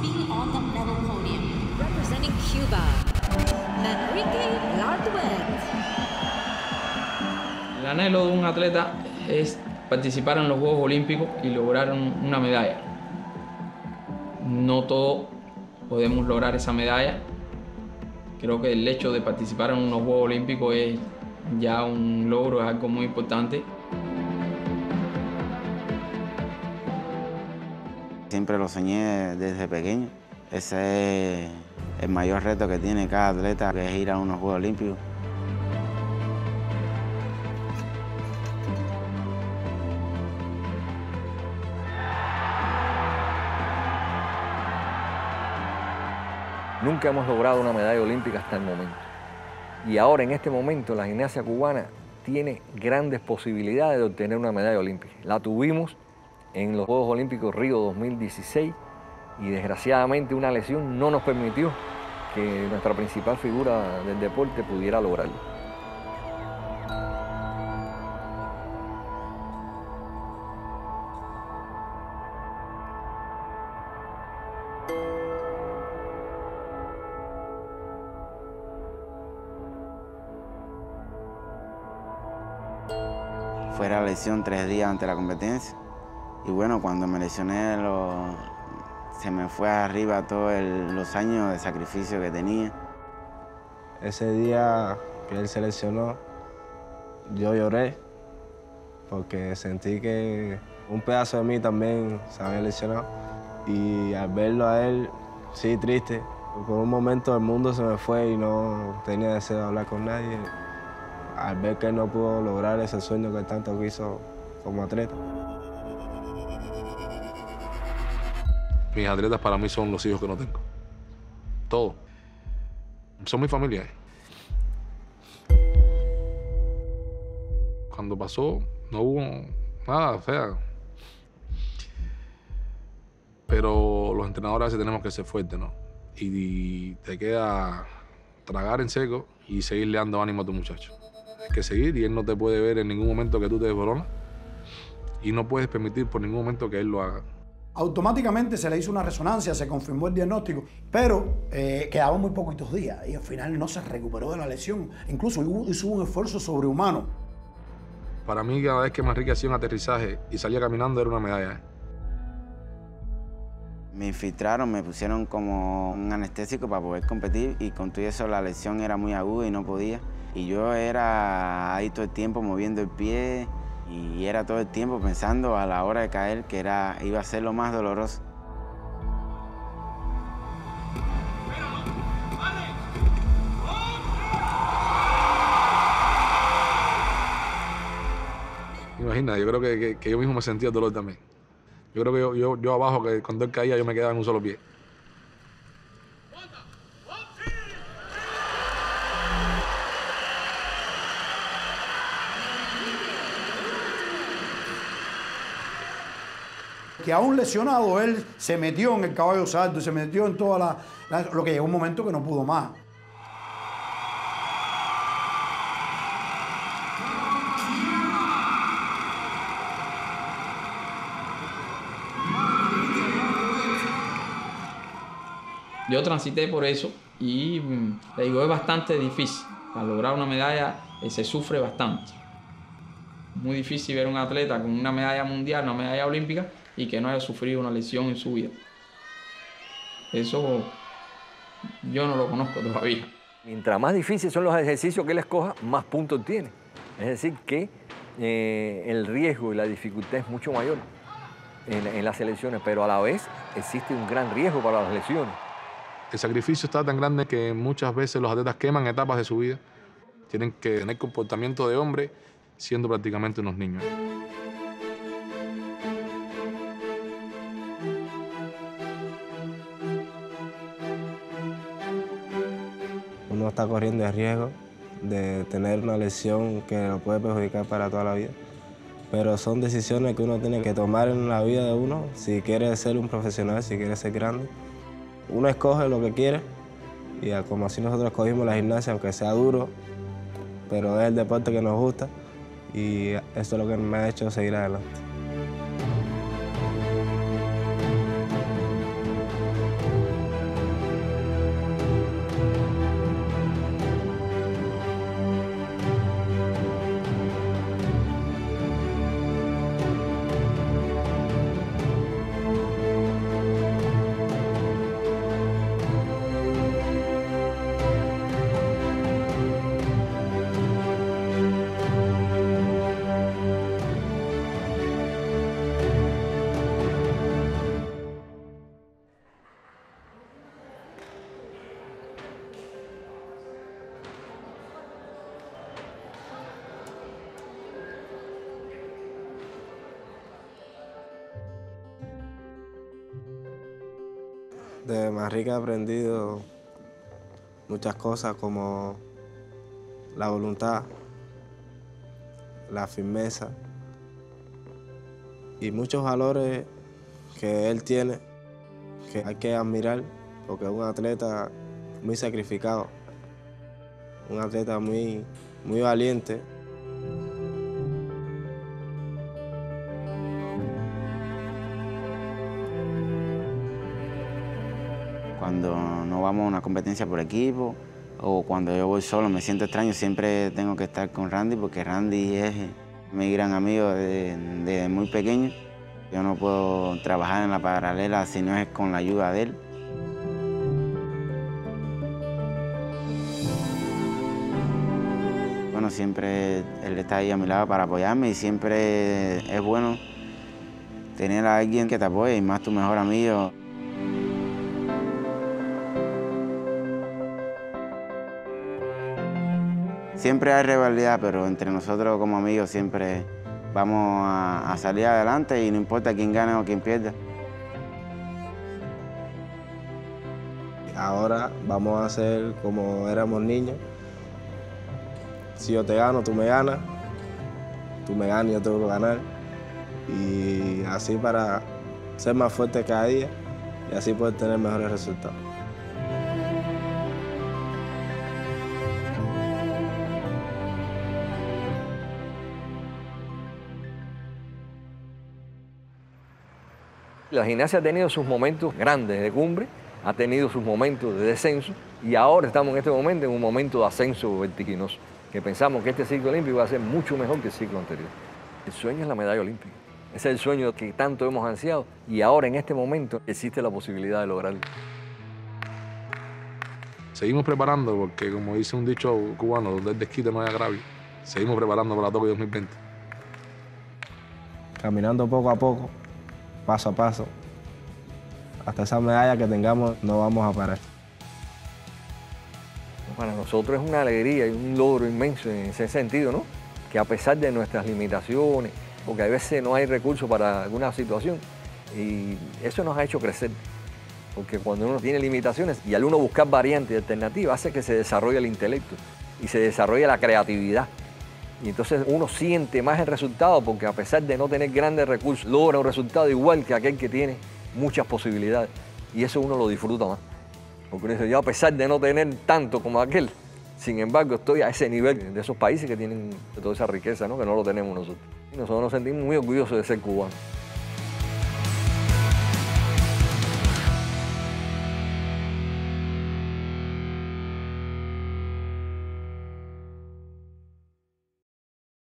being on the medal podium. Representing Cuba, Manrique Larduet. El anhelo de un atleta es participar en los Juegos Olímpicos y lograr una medalla. No todos podemos lograr esa medalla. Creo que el hecho de participar en unos Juegos Olímpicos es ya un logro, es algo muy importante. Siempre lo soñé desde pequeño. Ese es el mayor reto que tiene cada atleta, que es ir a unos Juegos Olímpicos. Nunca hemos logrado una medalla olímpica hasta el momento. Y ahora, en este momento, la gimnasia cubana tiene grandes posibilidades de obtener una medalla olímpica. La tuvimos en los Juegos Olímpicos Río 2016 y, desgraciadamente, una lesión no nos permitió que nuestra principal figura del deporte pudiera lograrlo. Fue la lesión 3 días antes de la competencia y bueno, cuando me lesioné se me fue arriba todos los años de sacrificio que tenía. Ese día que él se lesionó, yo lloré porque sentí que un pedazo de mí también se había lesionado y al verlo a él, sí, triste. Por un momento el mundo se me fue y no tenía deseo de hablar con nadie. Al ver que no pudo lograr ese sueño que tanto quiso como atleta. Mis atletas para mí son los hijos que no tengo. Todos. Son mi familia. Cuando pasó, no hubo nada feo. Pero los entrenadores a veces tenemos que ser fuertes, ¿no? Y te queda tragar en seco y seguirle dando ánimo a tu muchacho. Hay que seguir y él no te puede ver en ningún momento que tú te desboronas y no puedes permitir por ningún momento que él lo haga. Automáticamente se le hizo una resonancia, se confirmó el diagnóstico, pero quedaba muy poquitos días y al final no se recuperó de la lesión. Incluso hizo un esfuerzo sobrehumano. Para mí, cada vez que Manrique hacía un aterrizaje y salía caminando, era una medalla. Me infiltraron, me pusieron como un anestésico para poder competir y con todo eso la lesión era muy aguda y no podía. Y yo era ahí todo el tiempo moviendo el pie y era todo el tiempo pensando a la hora de caer que iba a ser lo más doloroso. Imagina, yo creo que yo mismo me sentía el dolor también. Yo creo que yo abajo, que cuando él caía, yo me quedaba en un solo pie. Que aún lesionado, él se metió en el caballo salto, se metió en toda lo que llegó un momento que no pudo más. Yo transité por eso y le digo, es bastante difícil. Para lograr una medalla se sufre bastante. Muy difícil ver a un atleta con una medalla mundial, una medalla olímpica, y que no haya sufrido una lesión en su vida. Eso yo no lo conozco todavía. Mientras más difíciles son los ejercicios que él escoja, más puntos tiene. Es decir que el riesgo y la dificultad es mucho mayor en las selecciones, pero a la vez existe un gran riesgo para las lesiones. El sacrificio está tan grande que muchas veces los atletas queman etapas de su vida. Tienen que tener comportamiento de hombre siendo prácticamente unos niños. Uno está corriendo el riesgo de tener una lesión que lo puede perjudicar para toda la vida. Pero son decisiones que uno tiene que tomar en la vida de uno si quiere ser un profesional, si quiere ser grande. Uno escoge lo que quiere y como así nosotros escogimos la gimnasia, aunque sea duro, pero es el deporte que nos gusta y eso es lo que me ha hecho seguir adelante. De Manrique he aprendido muchas cosas como la voluntad, la firmeza y muchos valores que él tiene que hay que admirar porque es un atleta muy sacrificado, un atleta muy valiente. Cuando no vamos a una competencia por equipo o cuando yo voy solo me siento extraño, siempre tengo que estar con Randy porque Randy es mi gran amigo desde muy pequeño. Yo no puedo trabajar en la paralela si no es con la ayuda de él. Bueno, siempre él está ahí a mi lado para apoyarme y siempre es bueno tener a alguien que te apoye y más tu mejor amigo. Siempre hay rivalidad, pero entre nosotros como amigos siempre vamos a salir adelante y no importa quién gane o quién pierda. Ahora vamos a ser como éramos niños. Si yo te gano, tú me ganas. Tú me ganas, yo tengo que ganar. Y así para ser más fuerte cada día y así poder tener mejores resultados. La gimnasia ha tenido sus momentos grandes de cumbre, ha tenido sus momentos de descenso y ahora estamos en este momento en un momento de ascenso vertiginoso, que pensamos que este ciclo olímpico va a ser mucho mejor que el ciclo anterior. El sueño es la medalla olímpica, es el sueño que tanto hemos ansiado y ahora en este momento existe la posibilidad de lograrlo. Seguimos preparando porque, como dice un dicho cubano, donde el desquite no hay agravio, seguimos preparando para Tokio 2020. Caminando poco a poco, paso a paso, hasta esa medalla que tengamos no vamos a parar. Para nosotros es una alegría y un logro inmenso en ese sentido, ¿no? Que a pesar de nuestras limitaciones, porque a veces no hay recursos para alguna situación, y eso nos ha hecho crecer, porque cuando uno tiene limitaciones y al uno buscar variantes y alternativas hace que se desarrolle el intelecto y se desarrolle la creatividad. Y entonces uno siente más el resultado porque a pesar de no tener grandes recursos, logra un resultado igual que aquel que tiene muchas posibilidades. Y eso uno lo disfruta más. Porque uno dice, yo a pesar de no tener tanto como aquel, sin embargo estoy a ese nivel de esos países que tienen toda esa riqueza, ¿no? Que no lo tenemos nosotros. Y nosotros nos sentimos muy orgullosos de ser cubanos.